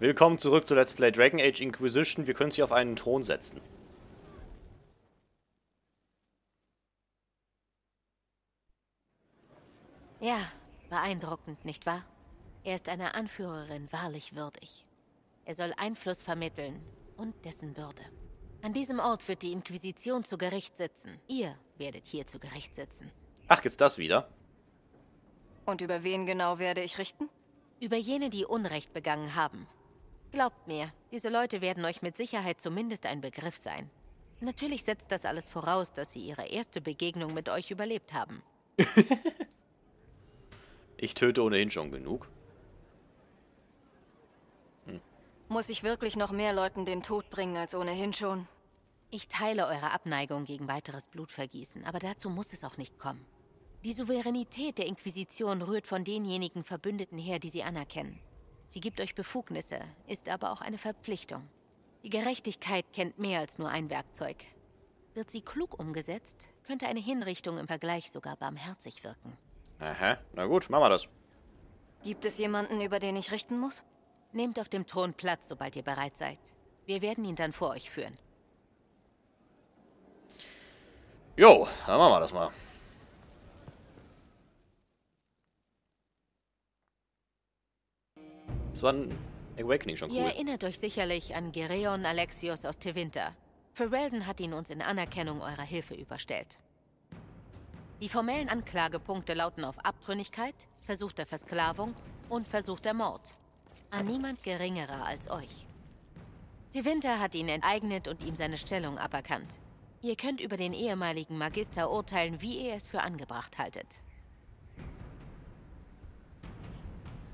Willkommen zurück zu Let's Play Dragon Age Inquisition. Wir können uns hier auf einen Thron setzen. Ja, beeindruckend, nicht wahr? Er ist einer Anführerin wahrlich würdig. Er soll Einfluss vermitteln und dessen Bürde. An diesem Ort wird die Inquisition zu Gericht sitzen. Ihr werdet hier zu Gericht sitzen. Ach, gibt's das wieder? Und über wen genau werde ich richten? Über jene, die Unrecht begangen haben. Glaubt mir, diese Leute werden euch mit Sicherheit zumindest ein Begriff sein. Natürlich setzt das alles voraus, dass sie ihre erste Begegnung mit euch überlebt haben. Ich töte ohnehin schon genug. Muss ich wirklich noch mehr Leuten den Tod bringen als ohnehin schon? Ich teile eure Abneigung gegen weiteres Blutvergießen, aber dazu muss es auch nicht kommen. Die Souveränität der Inquisition rührt von denjenigen Verbündeten her, die sie anerkennen. Sie gibt euch Befugnisse, ist aber auch eine Verpflichtung. Die Gerechtigkeit kennt mehr als nur ein Werkzeug. Wird sie klug umgesetzt, könnte eine Hinrichtung im Vergleich sogar barmherzig wirken. Aha, na gut, machen wir das. Gibt es jemanden, über den ich richten muss? Nehmt auf dem Thron Platz, sobald ihr bereit seid. Wir werden ihn dann vor euch führen. Jo, dann machen wir das mal. Das war ein Awakening, schon cool. Ihr erinnert euch sicherlich an Gereon Alexius aus Tevinter. Ferelden hat ihn uns in Anerkennung eurer Hilfe überstellt. Die formellen Anklagepunkte lauten auf Abtrünnigkeit, versuchter Versklavung und versuchter Mord. An niemand geringerer als euch. Tevinter hat ihn enteignet und ihm seine Stellung aberkannt. Ihr könnt über den ehemaligen Magister urteilen, wie ihr es für angebracht haltet.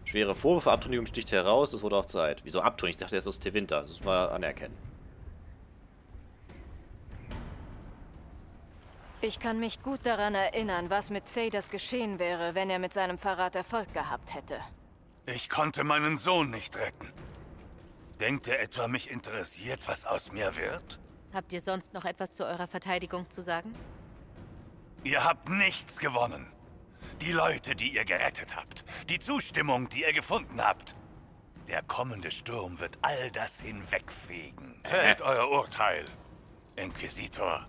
Schwere Vorwürfe, Abtrünnigung sticht heraus, es wurde auch Zeit. Wieso abtrünnig? Ich dachte, das ist Tevinter. Das muss man anerkennen. Ich kann mich gut daran erinnern, was mit Zedas geschehen wäre, wenn er mit seinem Verrat Erfolg gehabt hätte. Ich konnte meinen Sohn nicht retten. Denkt ihr etwa, mich interessiert, was aus mir wird? Habt ihr sonst noch etwas zu eurer Verteidigung zu sagen? Ihr habt nichts gewonnen. Die Leute, die ihr gerettet habt. Die Zustimmung, die ihr gefunden habt. Der kommende Sturm wird all das hinwegfegen. Fällt euer Urteil, Inquisitor.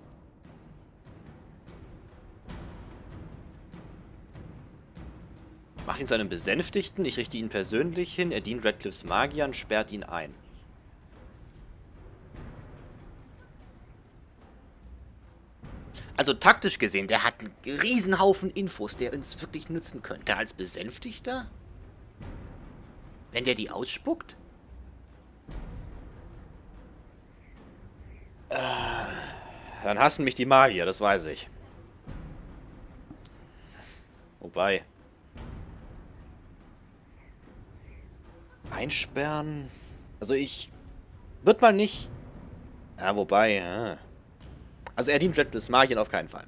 Macht ihn zu einem Besänftigten. Ich richte ihn persönlich hin. Er dient Redcliffs Magiern, sperrt ihn ein. Also taktisch gesehen, der hat einen Riesenhaufen Infos, der uns wirklich nützen könnte. Als Besänftigter? Wenn der die ausspuckt? Dann hassen mich die Magier, das weiß ich. Wobei. Einsperren? Also ich... Wird mal nicht... Ja, wobei... Ja. Also er dient Redcliffs Magiern auf keinen Fall.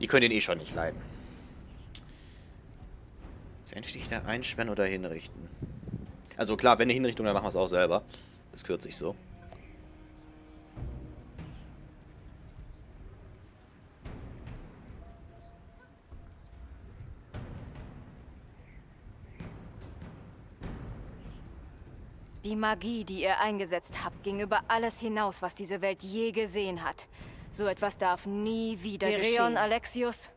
Die können ihn eh schon nicht leiden. Entweder einsperren oder hinrichten. Also klar, wenn eine Hinrichtung, dann machen wir es auch selber. Das kürzt sich so. Die Magie, die ihr eingesetzt habt, ging über alles hinaus, was diese Welt je gesehen hat. So etwas darf nie wieder geschehen. Gereon Alexius,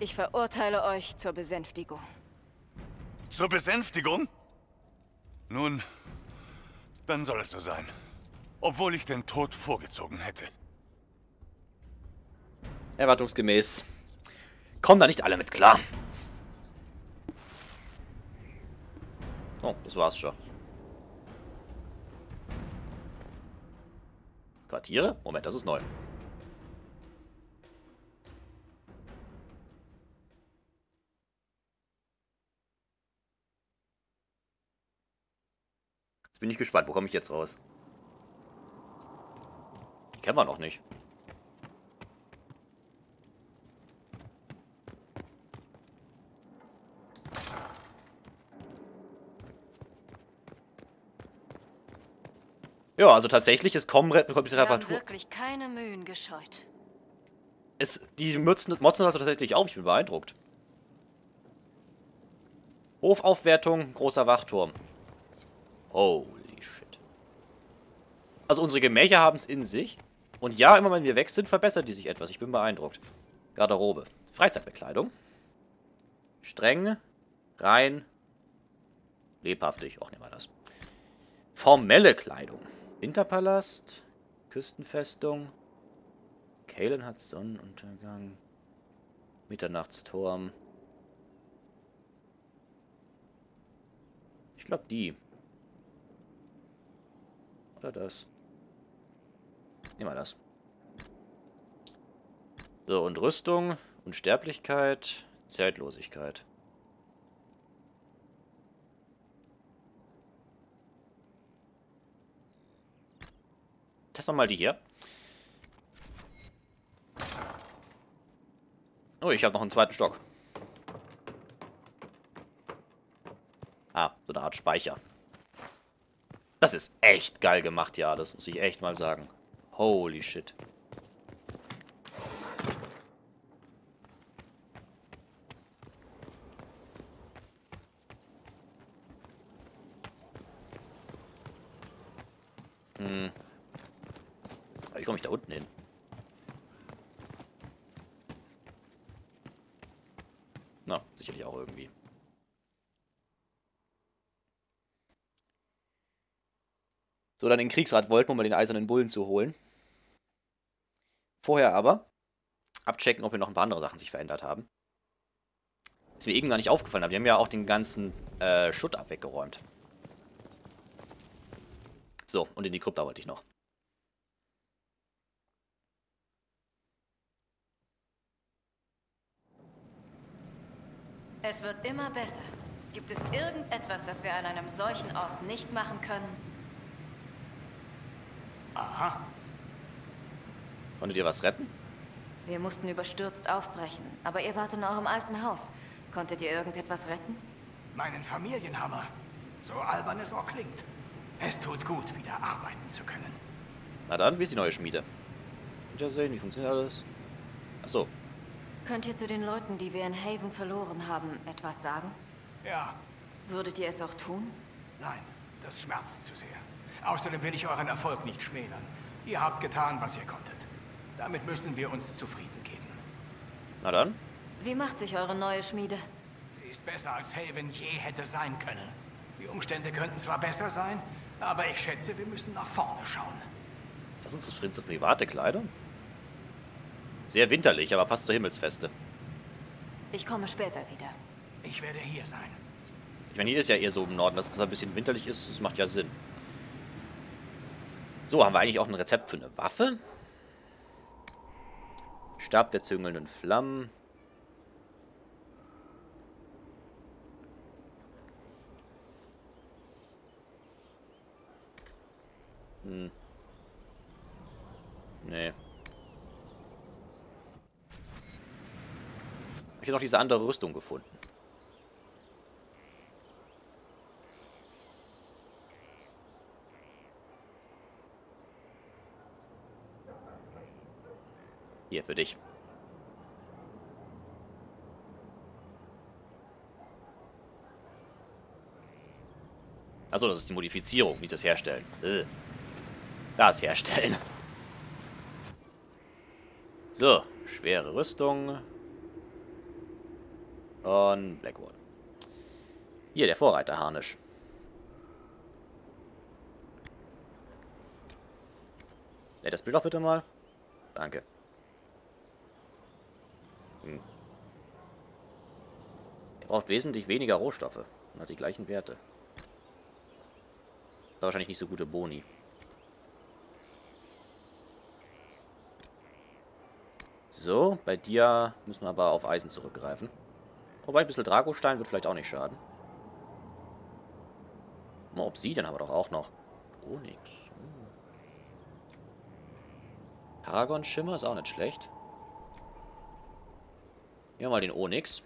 ich verurteile euch zur Besänftigung. Zur Besänftigung? Nun, dann soll es so sein. Obwohl ich den Tod vorgezogen hätte. Erwartungsgemäß. Kommen da nicht alle mit klar. Oh, das war's schon. Quartiere? Moment, das ist neu. Jetzt bin ich gespannt, wo komme ich jetzt raus? Die kennen wir noch nicht. Ja, also tatsächlich, es kommen Reparatur. Wir haben wirklich keine Mühen gescheut. Die motzen also tatsächlich auf, ich bin beeindruckt. Hofaufwertung, großer Wachturm. Holy shit. Also unsere Gemächer haben es in sich. Und ja, immer wenn wir weg sind, verbessert die sich etwas. Ich bin beeindruckt. Garderobe. Freizeitbekleidung. Streng. Rein. Lebhaftig. Auch nehmen wir das. Formelle Kleidung. Winterpalast. Küstenfestung. Kalen hat Sonnenuntergang. Mitternachtsturm. Ich glaube die. Oder das. Nehmen wir das. So, und Rüstung, Unsterblichkeit, Zeitlosigkeit. Testen wir mal die hier. Oh, ich habe noch einen zweiten Stock. Ah, so eine Art Speicher. Das ist echt geil gemacht, ja. Das muss ich echt mal sagen. Holy shit. Hm. Wie komme ich da unten hin? Na, sicherlich auch irgendwie. So, dann den Kriegsrat wollten wir, um mal den eisernen Bullen zu holen. Vorher aber abchecken, ob wir noch ein paar andere Sachen sich verändert haben. Was mir eben gar nicht aufgefallen hat. Wir haben ja auch den ganzen Schutt abweggeräumt. So, und in die Krypta wollte ich noch. Es wird immer besser. Gibt es irgendetwas, das wir an einem solchen Ort nicht machen können? Aha. Konntet ihr was retten? Wir mussten überstürzt aufbrechen, aber ihr wart in eurem alten Haus. Konntet ihr irgendetwas retten? Meinen Familienhammer. So albern es auch klingt. Es tut gut, wieder arbeiten zu können. Na dann, wie ist die neue Schmiede? Ja sehen, wie funktioniert alles? Achso. Könnt ihr zu den Leuten, die wir in Haven verloren haben, etwas sagen? Ja. Würdet ihr es auch tun? Nein, das schmerzt zu sehr. Außerdem will ich euren Erfolg nicht schmälern. Ihr habt getan, was ihr konntet. Damit müssen wir uns zufrieden geben. Na dann? Wie macht sich eure neue Schmiede? Sie ist besser, als Haven je hätte sein können. Die Umstände könnten zwar besser sein, aber ich schätze, wir müssen nach vorne schauen. Ist das uns das private Kleidung? Sehr winterlich, aber passt zur Himmelsfeste. Ich komme später wieder. Ich werde hier sein. Ich meine, hier ist ja eher so im Norden, dass es ein bisschen winterlich ist. Das macht ja Sinn. So, haben wir eigentlich auch ein Rezept für eine Waffe? Stab der züngelnden Flammen. Hm. Nee. Ich habe noch diese andere Rüstung gefunden. Hier für dich. Achso, das ist die Modifizierung, nicht das Herstellen. Das Herstellen. So, schwere Rüstung. Und Blackwall. Hier, der Vorreiterharnisch. Ja, das Bild auch bitte mal. Danke. Er braucht wesentlich weniger Rohstoffe und hat die gleichen Werte. Hat wahrscheinlich nicht so gute Boni. So, bei dir müssen wir aber auf Eisen zurückgreifen. Wobei ein bisschen Dragostein wird vielleicht auch nicht schaden. Mal Obsidian haben wir doch auch noch. Oh, nix. Paragon-Schimmer ist auch nicht schlecht. Nehmen wir mal den Onyx.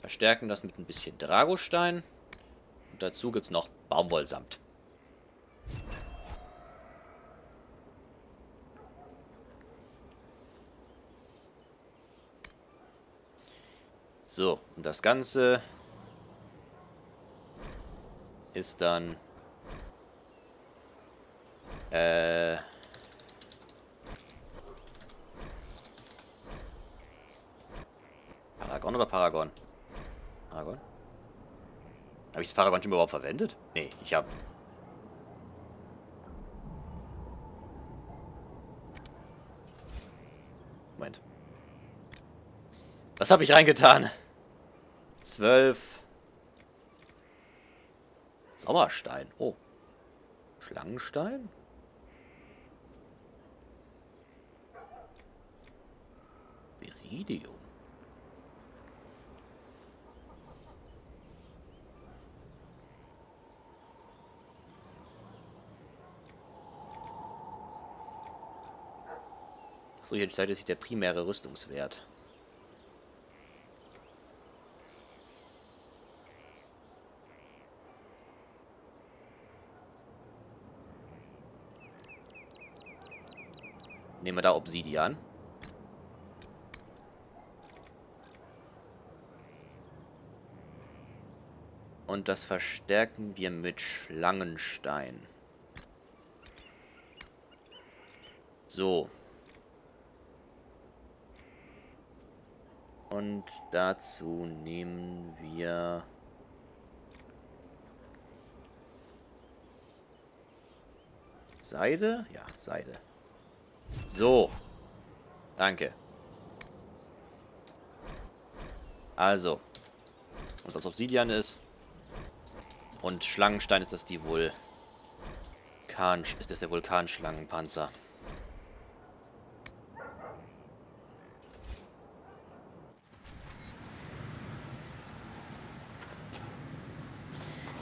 Verstärken das mit ein bisschen Dragostein. Und dazu gibt es noch Baumwollsamt. So, und das Ganze ist dann Paragon oder Paragon? Paragon? Habe ich das Paragon schon überhaupt verwendet? Nee, ich habe... Moment. Was habe ich reingetan? 12... Sommerstein. Oh. Schlangenstein? Beridium. So, hier entscheidet sich der primäre Rüstungswert. Nehmen wir da Obsidian. Und das verstärken wir mit Schlangenstein. So. Und dazu nehmen wir Seide? Ja, Seide. So. Danke. Also. Was das Obsidian ist. Und Schlangenstein ist das die der Vulkanschlangenpanzer.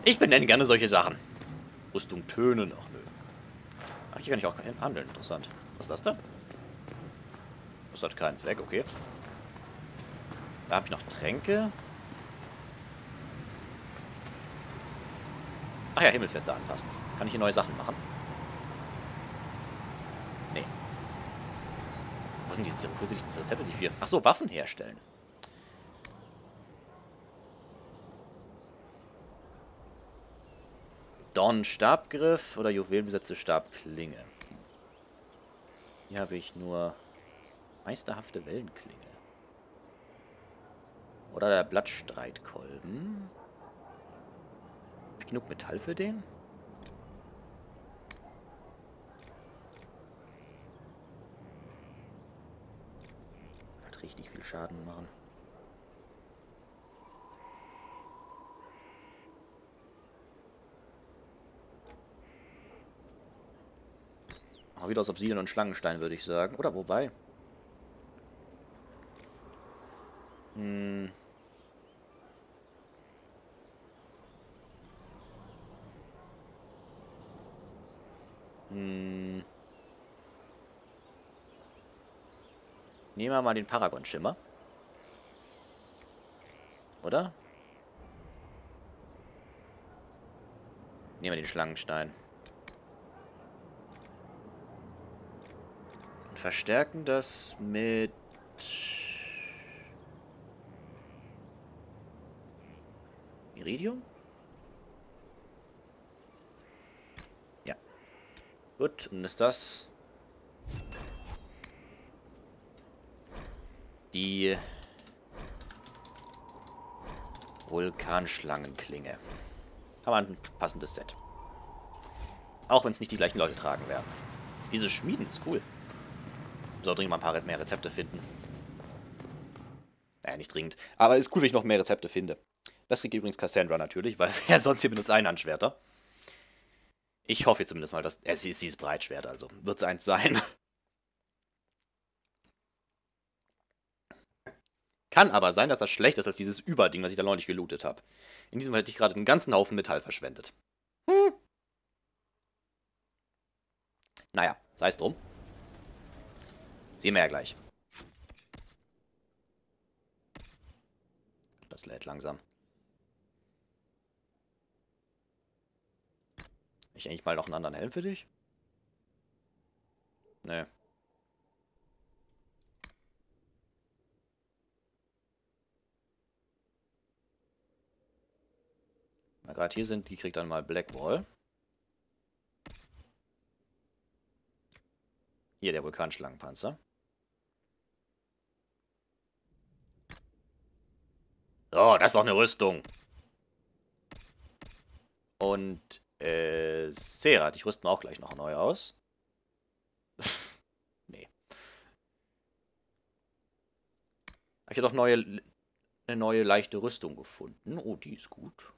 Ich benenne gerne solche Sachen. Rüstung tönen. Ach nö. Ach, hier kann ich auch handeln. Interessant. Was ist das denn? Das hat keinen Zweck, okay. Da habe ich noch Tränke. Ach ja, Himmelsfeste anpassen. Kann ich hier neue Sachen machen? Nee. Wo sind diese Rezepte, die wir... Achso, Waffen herstellen. Dorn-Stabgriff oder Juwelenbesetzte Stabklinge. Hier habe ich nur meisterhafte Wellenklinge. Oder der Blattstreitkolben. Habe ich genug Metall für den? Hat richtig viel Schaden machen. Wieder aus Obsidian und Schlangenstein, würde ich sagen. Oder wobei? Hm. Hm. Nehmen wir mal den Paragon-Schimmer. Oder? Nehmen wir den Schlangenstein. Verstärken das mit Iridium? Ja. Gut, und ist das die Vulkanschlangenklinge. Aber ein passendes Set. Auch wenn es nicht die gleichen Leute tragen werden. Diese Schmieden ist cool. Ich muss auch dringend mal ein paar mehr Rezepte finden. Naja, nicht dringend. Aber ist cool, wenn ich noch mehr Rezepte finde. Das kriegt übrigens Cassandra natürlich, weil wer sonst hier benutzt Einhandschwerter. Ich hoffe zumindest mal, dass... sie ist dieses Breitschwert, also wird es eins sein. Kann aber sein, dass das schlechter ist als dieses Überding, was ich da neulich gelootet habe. In diesem Fall hätte ich gerade einen ganzen Haufen Metall verschwendet. Hm. Naja, sei es drum. Sehen wir ja gleich. Das lädt langsam. Habe ich eigentlich mal noch einen anderen Helm für dich? Nee. gerade hier sind, die kriegt dann mal Blackwall. Hier der Vulkanschlangenpanzer. Oh, das ist doch eine Rüstung. Und Sera, die rüsten wir auch gleich noch neu aus. Nee. Hab ich hier doch eine neue leichte Rüstung gefunden. Oh, die ist gut.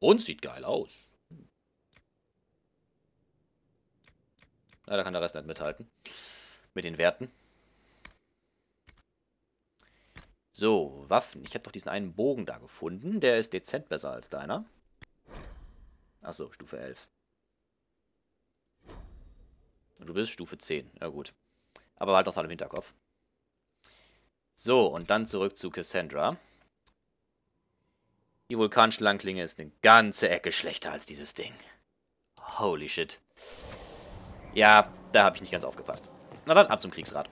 Und sieht geil aus. Na, da kann der Rest nicht mithalten. Mit den Werten. So, Waffen. Ich habe doch diesen einen Bogen da gefunden. Der ist dezent besser als deiner. Achso, Stufe 11. Und du bist Stufe 10. Ja gut. Aber halt noch mal im Hinterkopf. So, und dann zurück zu Cassandra. Die Vulkanschlangenklinge ist eine ganze Ecke schlechter als dieses Ding. Holy shit. Ja, da habe ich nicht ganz aufgepasst. Na dann, ab zum Kriegsrat.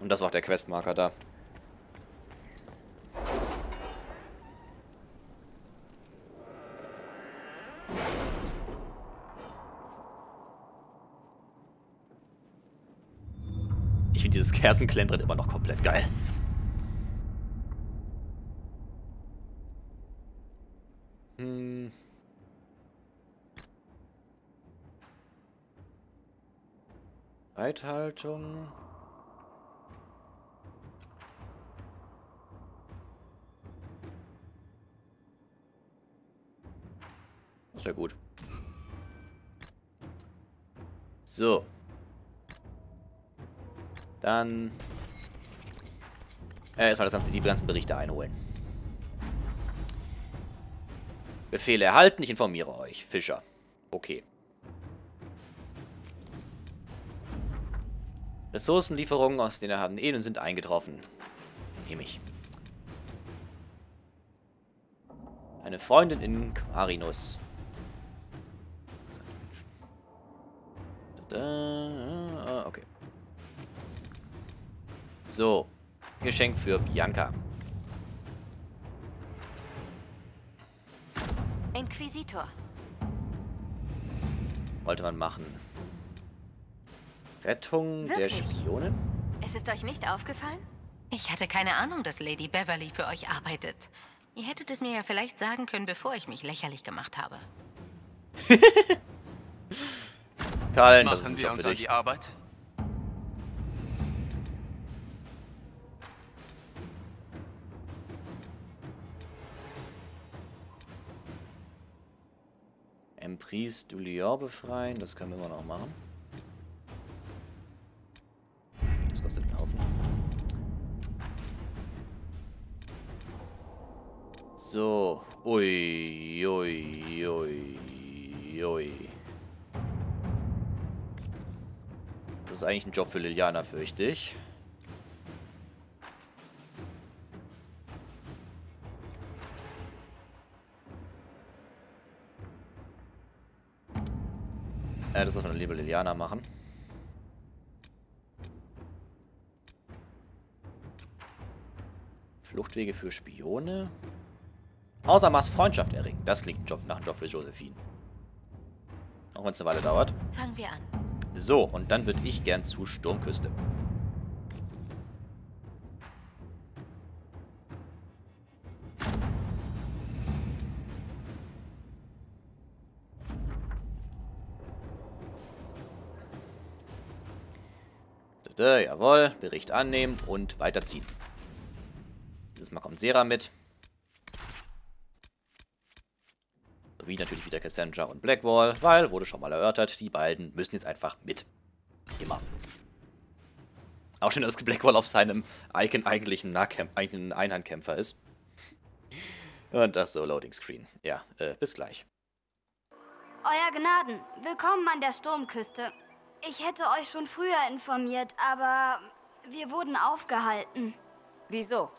Und das war auch der Questmarker da. Ich finde dieses Kerzenklemmbrett immer noch komplett geil. Reithaltung. Sehr gut. So. Dann erstmal die ganzen Berichte einholen. Befehle erhalten, ich informiere euch. Fischer. Okay. Ressourcenlieferungen aus den erhabenen Ebenen sind eingetroffen. Nehme ich. Eine Freundin in Quarinus. Okay. So. Geschenk für Bianca. Inquisitor. Wollte man machen. Rettung der Spionen? Es ist euch nicht aufgefallen? Ich hatte keine Ahnung, dass Lady Beverly für euch arbeitet. Ihr hättet es mir ja vielleicht sagen können, bevor ich mich lächerlich gemacht habe. Teilen, das machen wir uns an die Arbeit. Emprise du Lior befreien, das können wir immer noch machen. Das kostet einen Haufen. So, ui, ui, ui, ui. Das ist eigentlich ein Job für Liliana, fürchte ich. Das lassen wir liebe Liliana machen. Fluchtwege für Spione. Außermaß Freundschaft erringen. Das klingt nach einem Job für Josephine. Auch wenn es eine Weile dauert. Fangen wir an. So, und dann würde ich gern zu Sturmküste. Tada, jawohl, Bericht annehmen und weiterziehen. Dieses Mal kommt Sera mit. Wie natürlich wieder Cassandra und Blackwall, weil, wurde schon mal erörtert, die beiden müssen jetzt einfach mit. Immer. Auch schön, dass Blackwall auf seinem Icon eigentlich ein Einhandkämpfer ist. Und das so, Loading Screen. Ja, bis gleich. Euer Gnaden, willkommen an der Sturmküste. Ich hätte euch schon früher informiert, aber wir wurden aufgehalten. Wieso?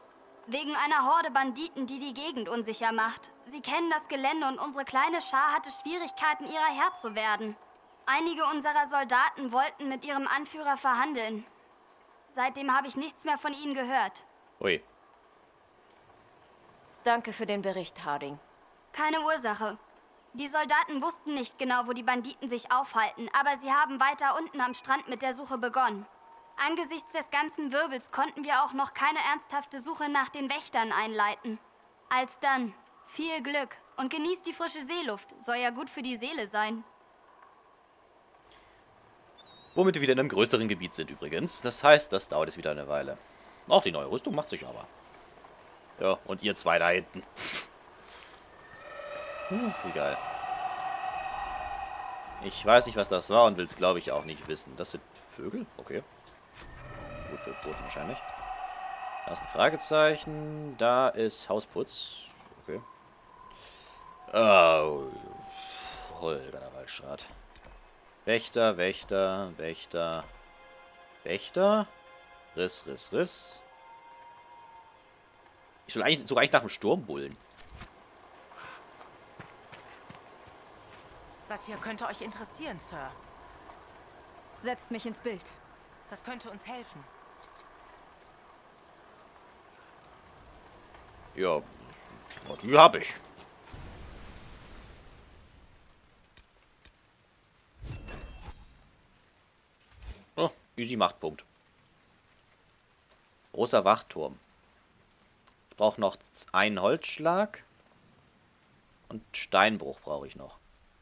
Wegen einer Horde Banditen, die die Gegend unsicher macht. Sie kennen das Gelände und unsere kleine Schar hatte Schwierigkeiten, ihrer Herr zu werden. Einige unserer Soldaten wollten mit ihrem Anführer verhandeln. Seitdem habe ich nichts mehr von ihnen gehört. Ui. Danke für den Bericht, Harding. Keine Ursache. Die Soldaten wussten nicht genau, wo die Banditen sich aufhalten, aber sie haben weiter unten am Strand mit der Suche begonnen. Angesichts des ganzen Wirbels konnten wir auch noch keine ernsthafte Suche nach den Wächtern einleiten. Als dann, viel Glück und genießt die frische Seeluft. Soll ja gut für die Seele sein. Womit wir wieder in einem größeren Gebiet sind übrigens. Das heißt, das dauert es wieder eine Weile. Auch die neue Rüstung macht sich aber. Ja, und ihr zwei da hinten. Wie geil. Ich weiß nicht, was das war und will es, glaube ich, auch nicht wissen. Das sind Vögel? Okay. Gut für Boden wahrscheinlich. Da ist ein Fragezeichen. Da ist Hausputz. Okay. Oh. Holger der Waldschrat. Wächter, Wächter, Wächter. Wächter? Riss, Riss, Riss. Ich soll eigentlich, sogar eigentlich nach dem Sturm bullen. Das hier könnte euch interessieren, Sir. Setzt mich ins Bild. Das könnte uns helfen. Ja, die habe ich. Oh, easy Machtpunkt. Großer Wachturm. Ich brauche noch einen Holzschlag. Und Steinbruch brauche ich noch.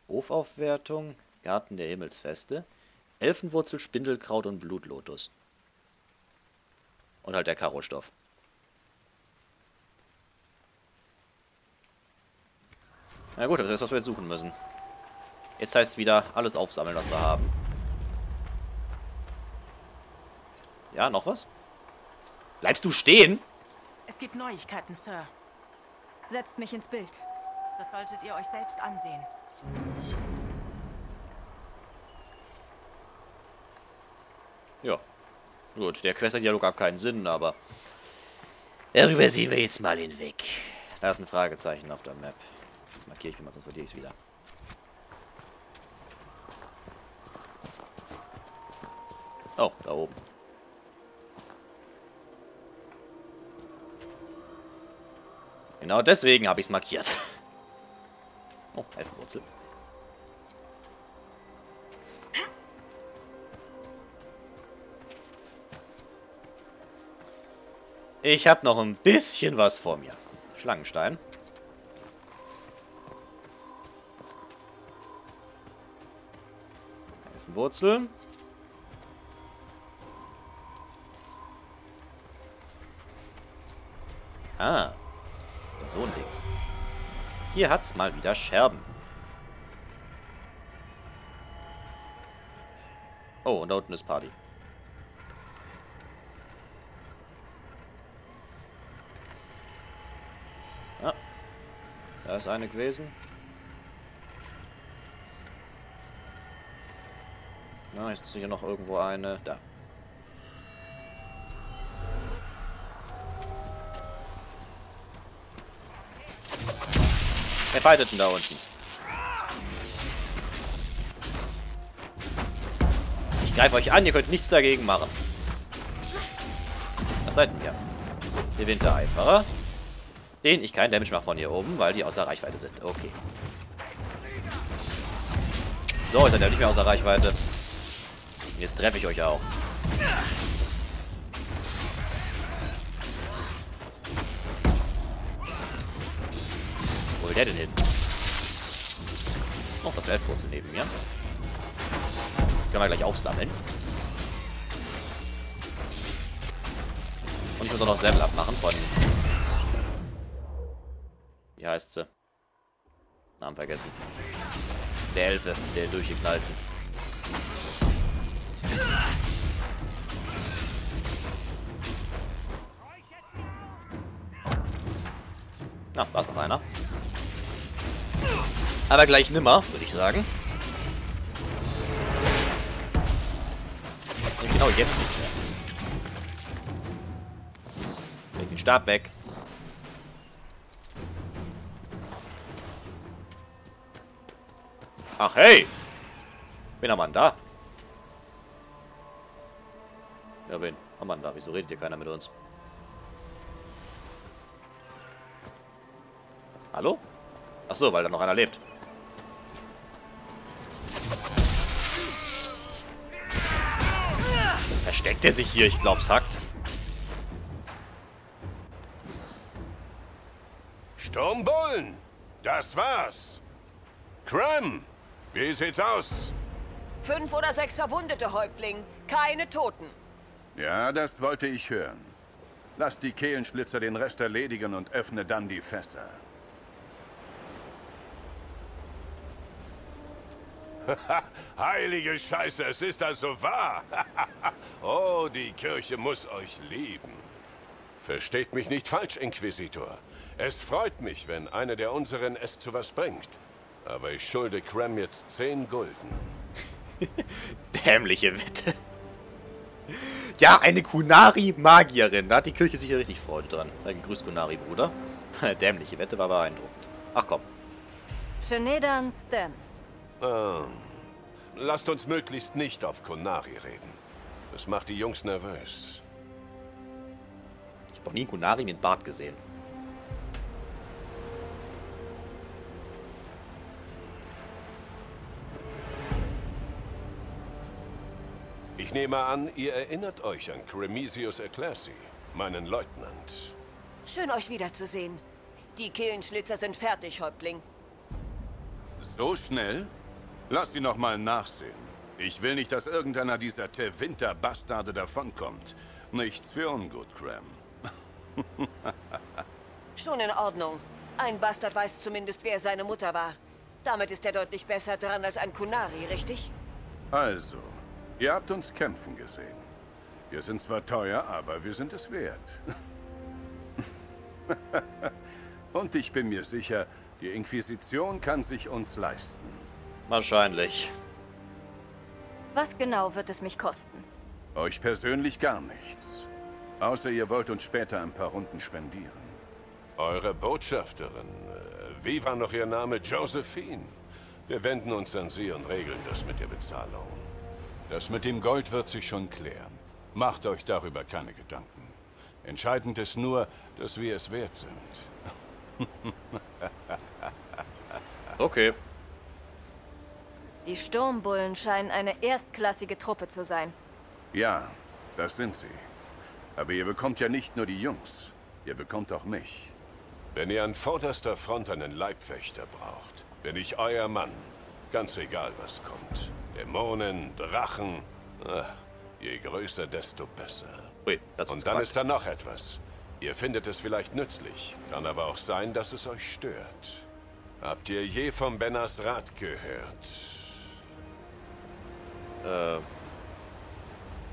Hofaufwertung, Garten der Himmelsfeste, Elfenwurzel, Spindelkraut und Blutlotus. Und halt der Karostoff. Na gut, das ist das, was wir jetzt suchen müssen. Jetzt heißt es wieder, alles aufsammeln, was wir haben. Ja, noch was? Bleibst du stehen? Es gibt Neuigkeiten, Sir. Setzt mich ins Bild. Das solltet ihr euch selbst ansehen. Ja. Gut, der Quest-Dialog gab keinen Sinn, aber darüber sehen wir jetzt mal hinweg. Da ist ein Fragezeichen auf der Map. Das markiere ich mir mal, sonst verliere ich es wieder. Oh, da oben. Genau deswegen habe ich es markiert. Oh, Elfenwurzel. Ich habe noch ein bisschen was vor mir. Schlangenstein. Elfenwurzel. Ah. So ein Ding. Hier hat's mal wieder Scherben. Oh, und da unten ist Party. Ja. Da ist eine gewesen. Na, ist sicher noch irgendwo eine. Da. Wer fightet denn da unten? Ich greife euch an, ihr könnt nichts dagegen machen. Was seid denn ihr? Der Wintereiferer. Den ich keinen Damage mache von hier oben, weil die außer Reichweite sind. Okay. So, jetzt seid ihr nicht mehr außer Reichweite. Jetzt treffe ich euch auch. Der denn hin? Oh, das Weltwurzel neben mir. Können wir gleich aufsammeln. Und ich muss auch noch das Level abmachen von... Wie heißt sie? Namen vergessen. Der Elfe, der durchgeknallten. Na, da ist noch einer. Aber gleich nimmer, würde ich sagen. Und genau jetzt nicht mehr. Leg den Stab weg. Ach hey! Wen haben wir denn da? Ja, wen haben wir denn da? Wieso redet hier keiner mit uns? Hallo? Achso, weil da noch einer lebt. Versteckt er sich hier? Ich glaub's hackt. Sturmbullen! Das war's! Crem! Wie sieht's aus? 5 oder 6 Verwundete, Häuptling. Keine Toten. Ja, das wollte ich hören. Lass die Kehlenschlitzer den Rest erledigen und öffne dann die Fässer. Heilige Scheiße, es ist also wahr. Oh, die Kirche muss euch lieben. Versteht mich nicht falsch, Inquisitor. Es freut mich, wenn einer der unseren es zu was bringt. Aber ich schulde Crem jetzt 10 Gulden. Dämliche Wette. Ja, eine Qunari-Magierin. Da hat die Kirche sicher richtig Freude dran. Ein Grüß, Qunari, Bruder. Dämliche Wette, war beeindruckend. Ach komm. Shenedan Stem. Lasst uns möglichst nicht auf Qunari reden. Das macht die Jungs nervös. Ich habe noch nie einen Qunari mit Bart gesehen. Ich nehme an, ihr erinnert euch an Cremisius Ecclesi, meinen Leutnant. Schön, euch wiederzusehen. Die Kehlenschlitzer sind fertig, Häuptling. So schnell? Lass ihn noch mal nachsehen. Ich will nicht, dass irgendeiner dieser Tevinter-Bastarde davonkommt. Nichts für ungut, Crem. Schon in Ordnung. Ein Bastard weiß zumindest, wer seine Mutter war. Damit ist er deutlich besser dran als ein Qunari, richtig? Also, ihr habt uns kämpfen gesehen. Wir sind zwar teuer, aber wir sind es wert. Und ich bin mir sicher, die Inquisition kann sich uns leisten. Wahrscheinlich. Was genau wird es mich kosten? Euch persönlich gar nichts. Außer ihr wollt uns später ein paar Runden spendieren. Eure Botschafterin, wie war noch ihr Name? Josephine. Wir wenden uns an sie und regeln das mit der Bezahlung. Das mit dem Gold wird sich schon klären. Macht euch darüber keine Gedanken. Entscheidend ist nur, dass wir es wert sind. Okay. Die Sturmbullen scheinen eine erstklassige Truppe zu sein. Ja, das sind sie. Aber ihr bekommt ja nicht nur die Jungs, ihr bekommt auch mich. Wenn ihr an vorderster Front einen Leibwächter braucht, bin ich euer Mann. Ganz egal, was kommt. Dämonen, Drachen. Ach, je größer, desto besser. Ui, und dann ist da noch etwas. Ihr findet es vielleicht nützlich, kann aber auch sein, dass es euch stört. Habt ihr je vom Ben-Hassrath gehört?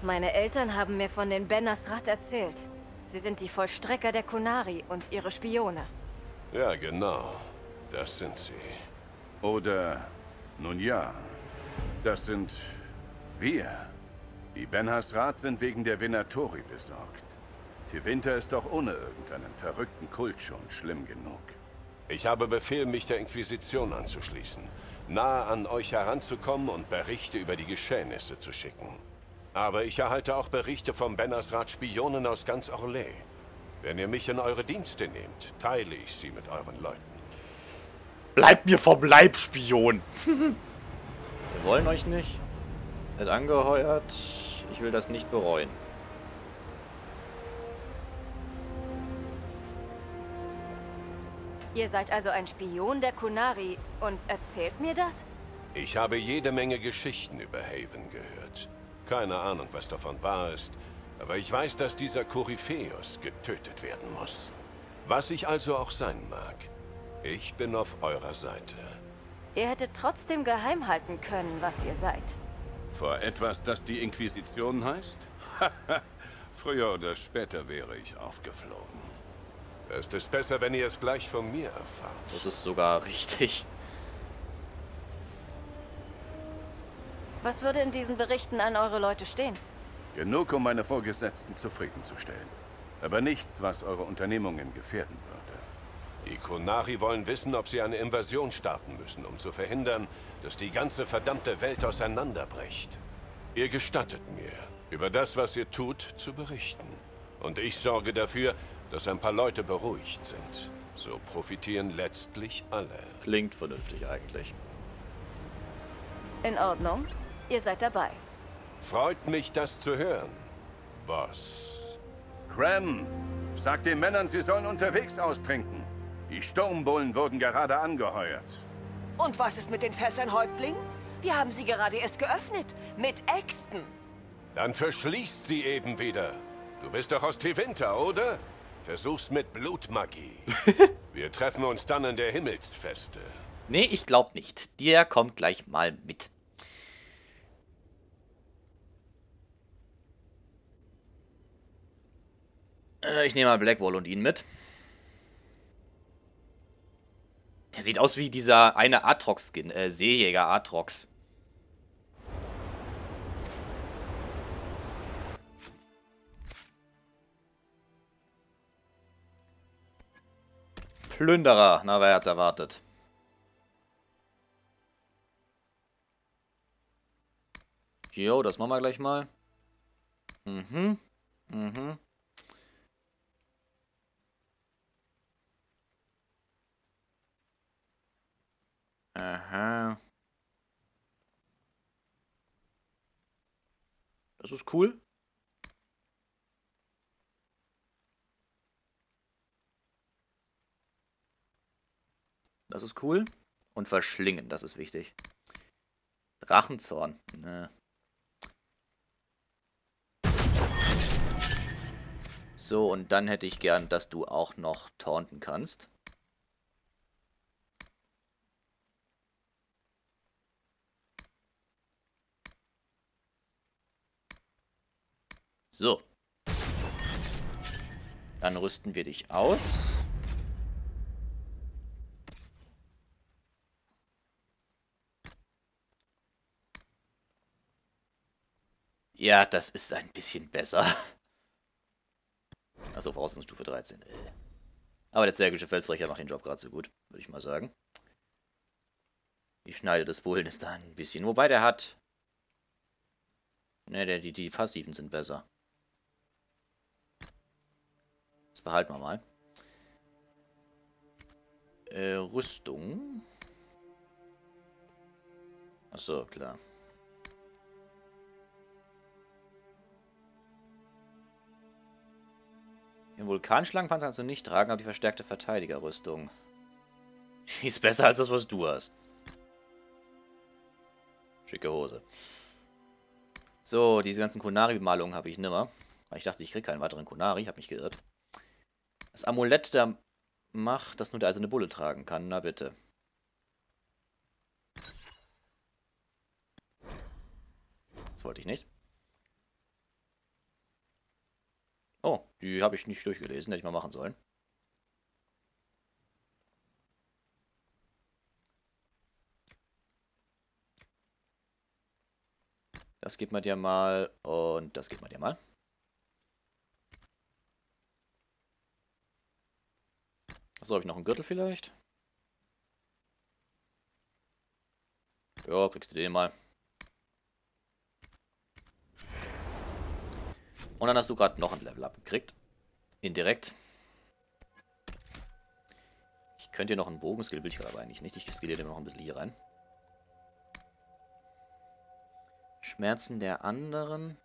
Meine Eltern haben mir von den Ben-Hassrath erzählt. Sie sind die Vollstrecker der Qunari und ihre Spione. Ja, genau. Das sind sie. Oder, nun ja, das sind wir. Die Ben-Hassrath sind wegen der Venatori besorgt. Tevinter ist auch ohne irgendeinen verrückten Kult schon schlimm genug. Ich habe Befehl, mich der Inquisition anzuschließen, nahe an euch heranzukommen und Berichte über die Geschehnisse zu schicken. Aber ich erhalte auch Berichte von Ben-Hassrath-Spionen aus ganz Orlais. Wenn ihr mich in eure Dienste nehmt, teile ich sie mit euren Leuten. Bleibt mir vom Leib, Spion! Wir wollen euch nicht. Wird angeheuert. Ich will das nicht bereuen. Ihr seid also ein Spion der Qunari und erzählt mir das? Ich habe jede Menge Geschichten über Haven gehört. Keine Ahnung, was davon wahr ist, aber ich weiß, dass dieser Korypheus getötet werden muss. Was ich also auch sein mag, ich bin auf eurer Seite. Ihr hättet trotzdem geheim halten können, was ihr seid. Vor etwas, das die Inquisition heißt? Früher oder später wäre ich aufgeflogen. Es ist besser, wenn ihr es gleich von mir erfahrt. Das ist sogar richtig. Was würde in diesen Berichten an eure Leute stehen? Genug, um meine Vorgesetzten zufriedenzustellen. Aber nichts, was eure Unternehmungen gefährden würde. Die Qunari wollen wissen, ob sie eine Invasion starten müssen, um zu verhindern, dass die ganze verdammte Welt auseinanderbricht. Ihr gestattet mir, über das, was ihr tut, zu berichten. Und ich sorge dafür, dass ein paar Leute beruhigt sind. So profitieren letztlich alle. Klingt vernünftig eigentlich. In Ordnung. Ihr seid dabei. Freut mich, das zu hören, Boss. Crem, sag den Männern, sie sollen unterwegs austrinken. Die Sturmbullen wurden gerade angeheuert. Und was ist mit den Fässern, Häuptling? Wir haben sie gerade erst geöffnet. Mit Äxten. Dann verschließt sie eben wieder. Du bist doch aus Tevinter, oder? Versuch's mit Blutmagie. Wir treffen uns dann in der Himmelsfeste. Nee, ich glaub nicht. Der kommt gleich mal mit. Ich nehme mal Blackwall und ihn mit. Der sieht aus wie dieser eine Aatrox-Skin, Seejäger Aatrox. Plünderer, na, wer hat's erwartet? Jo, das machen wir gleich mal. Mhm, mhm. Aha. Das ist cool. Das ist cool. Und verschlingen, das ist wichtig. Drachenzorn. Ne. So, und dann hätte ich gern, dass du auch noch taunten kannst. So. Dann rüsten wir dich aus. Ja, das ist ein bisschen besser. Achso, Voraussetzungsstufe 13. Aber der zwergische Felsbrecher macht den Job gerade so gut, würde ich mal sagen. Die Schneide des Wohlen ist da ein bisschen. Wobei der hat... Ne, die Passiven sind besser. Das behalten wir mal. Rüstung. Achso, klar. Den Vulkanschlangenpanzer kannst du nicht tragen, aber die verstärkte Verteidigerrüstung. Die ist besser als das, was du hast. Schicke Hose. So, diese ganzen Qunari-Malungen habe ich nimmer. Weil ich dachte, ich kriege keinen weiteren Qunari. Ich habe mich geirrt. Das Amulett der Macht, das nur der eiserne Bulle tragen kann. Na bitte. Das wollte ich nicht. Oh, die habe ich nicht durchgelesen. Hätte ich mal machen sollen. Das gibt man dir mal und das gibt man dir mal. Achso, habe ich noch einen Gürtel vielleicht? Ja, kriegst du den mal. Und dann hast du gerade noch ein Level-Up gekriegt. Indirekt. Ich könnte dir noch einen Bogenskill, will ich aber eigentlich nicht. Ich skilliere den noch ein bisschen hier rein. Schmerzen der anderen.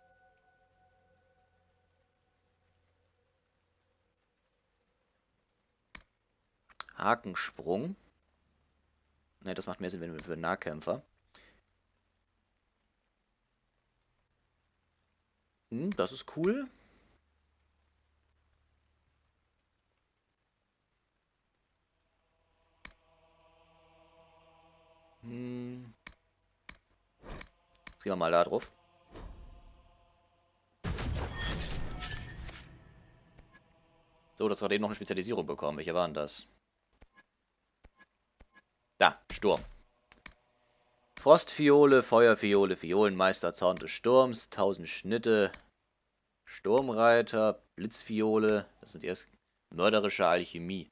Hakensprung. Ne, das macht mehr Sinn, wenn wir für Nahkämpfer. Das ist cool. Gehen wir mal da drauf. So, das hat eben noch eine Spezialisierung bekommen. Welche waren das? Da, Sturm. Frostfiole, Feuerfiole, Fiolenmeister, Zorn des Sturms, 1000 Schnitte, Sturmreiter, Blitzfiole. Das sind erst mörderische Alchemie.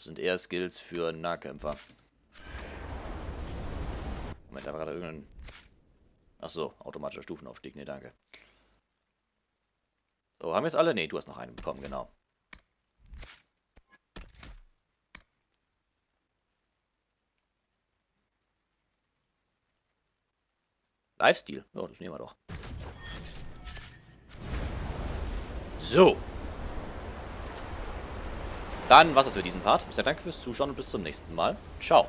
Das sind eher Skills für Nahkämpfer. Moment, da war gerade irgendein... Achso, automatischer Stufenaufstieg. Ne, danke. So, haben wir jetzt alle? Ne, du hast noch einen bekommen, genau. Lifestyle. Ja, das nehmen wir doch. So. Dann war's das für diesen Part. Ich sage danke fürs Zuschauen und bis zum nächsten Mal. Ciao.